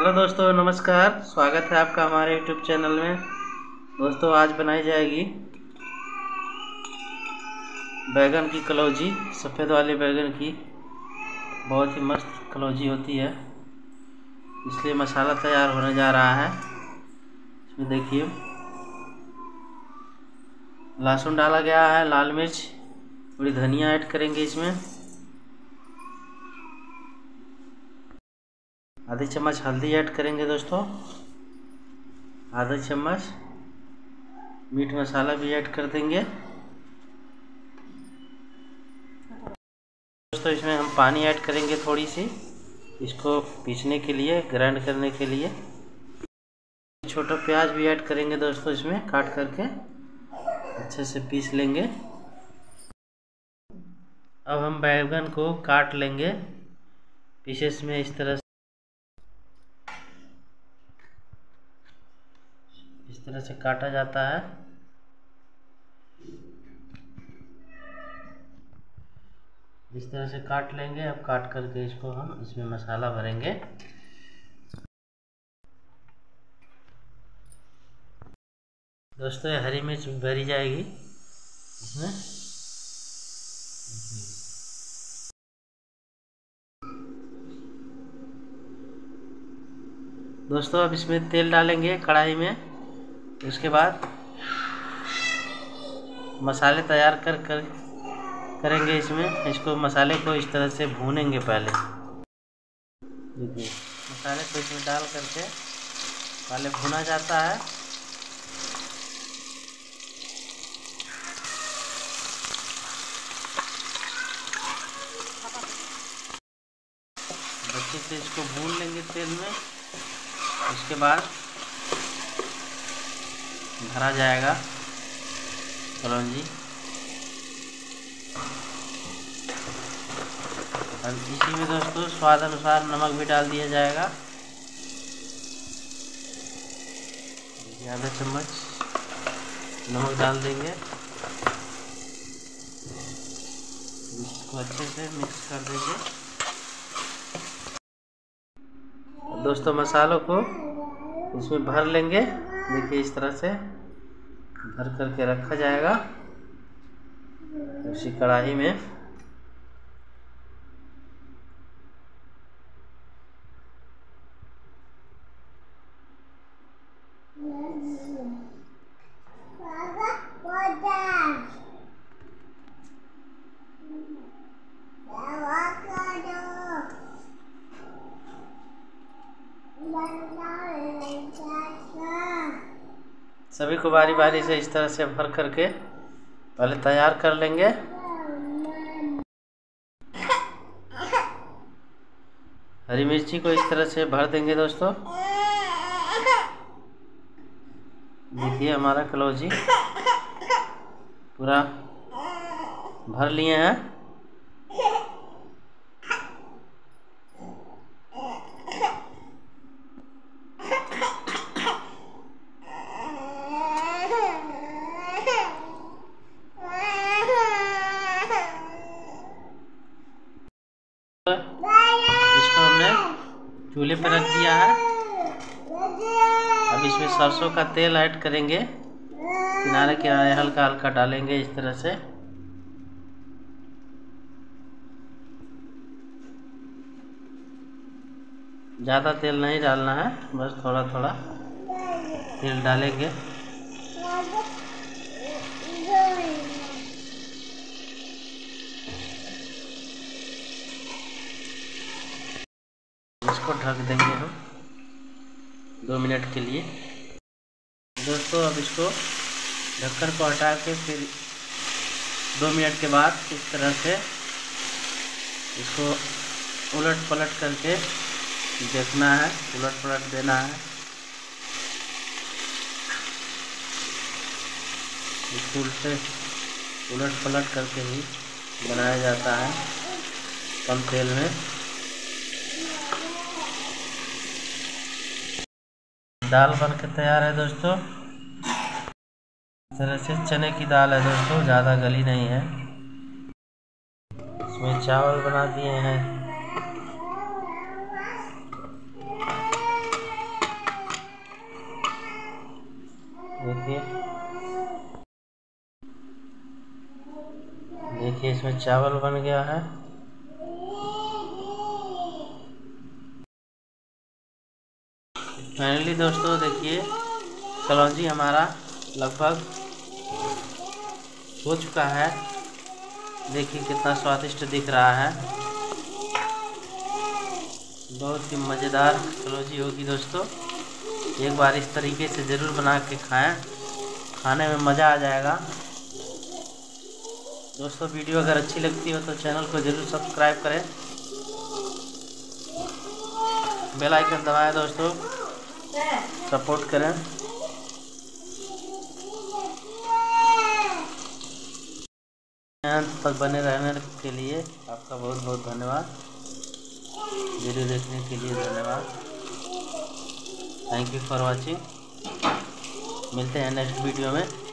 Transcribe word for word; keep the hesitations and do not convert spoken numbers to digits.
Hello दोस्तों, नमस्कार। स्वागत है आपका हमारे यूट्यूब चैनल में। दोस्तों, आज बनाई जाएगी बैगन की कलौजी, सफ़ेद वाले बैगन की। बहुत ही मस्त कलौजी होती है, इसलिए मसाला तैयार होने जा रहा है। इसमें देखिए लहसुन डाला गया है, लाल मिर्च, थोड़ी धनिया ऐड करेंगे इसमें, आधे चम्मच हल्दी ऐड करेंगे दोस्तों, आधा चम्मच मीट मसाला भी ऐड कर देंगे दोस्तों। इसमें हम पानी ऐड करेंगे थोड़ी सी, इसको पीसने के लिए, ग्राइंड करने के लिए। छोटा प्याज भी ऐड करेंगे दोस्तों, इसमें काट करके अच्छे से पीस लेंगे। अब हम बैगन को काट लेंगे पीसेस में, इस तरह इस तरह से काटा जाता है। इस तरह से काट लेंगे। अब काट करके इसको हम इसमें मसाला भरेंगे। दोस्तों, हरी मिर्च भरी जाएगी इसमें। दोस्तों, अब इसमें तेल डालेंगे कढ़ाई में। उसके बाद मसाले तैयार कर कर करेंगे इसमें। इसको मसाले को इस तरह से भूनेंगे पहले। देखिए मसाले को इसमें डाल करके पहले भुना जाता है। अच्छे से इसको भून लेंगे तेल में। उसके बाद भरा जाएगा कलौंजी। और इसी में दोस्तों स्वाद अनुसार नमक भी डाल दिया जाएगा, आधा चम्मच नमक डाल देंगे। इसको अच्छे से मिक्स कर देंगे दोस्तों। मसालों को इसमें भर लेंगे। देखिए इस तरह से भर करके रखा जाएगा उसी कढ़ाई में। सभी को बारी बारी से इस तरह से भर करके पहले तैयार कर लेंगे। हरी मिर्ची को इस तरह से भर देंगे दोस्तों। देखिए हमारा कलौजी पूरा भर लिए हैं। इसको हमने चूल्हे पर रख दिया है। अब इसमें सरसों का तेल ऐड करेंगे, किनारे किनारे हल्का हल्का डालेंगे इस तरह से। ज़्यादा तेल नहीं डालना है, बस थोड़ा थोड़ा तेल डालेंगे। ढक देंगे हम दो मिनट के लिए दोस्तों। अब इसको ढक्कन को हटा के फिर दो मिनट के बाद इस तरह से इसको उलट पलट करके देखना है, उलट पलट देना है। इसको उल्टे उलट पलट करके ही बनाया जाता है कम तेल में। दाल बन के तैयार है दोस्तों। इस तरह से चने की दाल है दोस्तों, ज़्यादा गली नहीं है। इसमें चावल बना दिए हैं। इसमें चावल बन गया है। फाइनली दोस्तों देखिए कलौंजी हमारा लगभग हो चुका है। देखिए कितना स्वादिष्ट दिख रहा है, बहुत ही मज़ेदार कलौंजी होगी दोस्तों। एक बार इस तरीके से ज़रूर बना के खाएं, खाने में मज़ा आ जाएगा। दोस्तों वीडियो अगर अच्छी लगती हो तो चैनल को ज़रूर सब्सक्राइब करें, बेल आइकन दबाएं दोस्तों, सपोर्ट करें। तक बने रहने के लिए आपका बहुत बहुत धन्यवाद, वीडियो देखने के लिए धन्यवाद। थैंक यू फॉर वाचिंग, मिलते हैं नेक्स्ट वीडियो में।